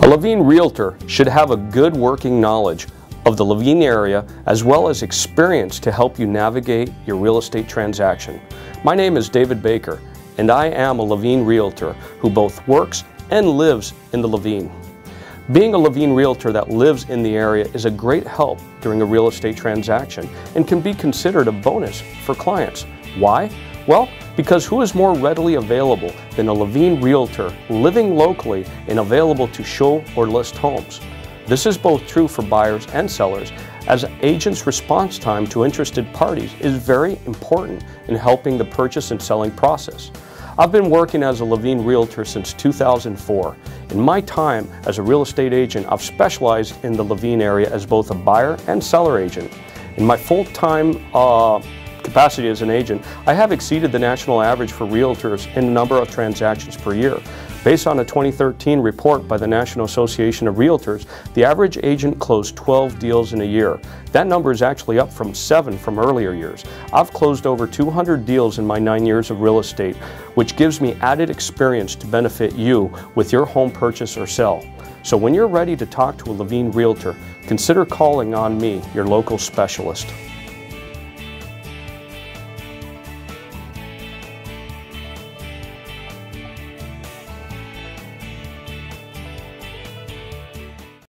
A Laveen realtor should have a good working knowledge of the Laveen area as well as experience to help you navigate your real estate transaction. My name is David Baker and I am a Laveen realtor who both works and lives in the Laveen. Being a Laveen realtor that lives in the area is a great help during a real estate transaction and can be considered a bonus for clients. Why? Well, because who is more readily available than a Laveen realtor living locally and available to show or list homes? This is both true for buyers and sellers, as agents' response time to interested parties is very important in helping the purchase and selling process. I've been working as a Laveen realtor since 2004. In my time as a real estate agent, I've specialized in the Laveen area as both a buyer and seller agent. In my full-time capacity as an agent, I have exceeded the national average for realtors in the number of transactions per year. Based on a 2013 report by the National Association of Realtors, the average agent closed 12 deals in a year. That number is actually up from 7 from earlier years. I've closed over 200 deals in my 9 years of real estate, which gives me added experience to benefit you with your home purchase or sell. So when you're ready to talk to a Laveen realtor, consider calling on me, your local specialist.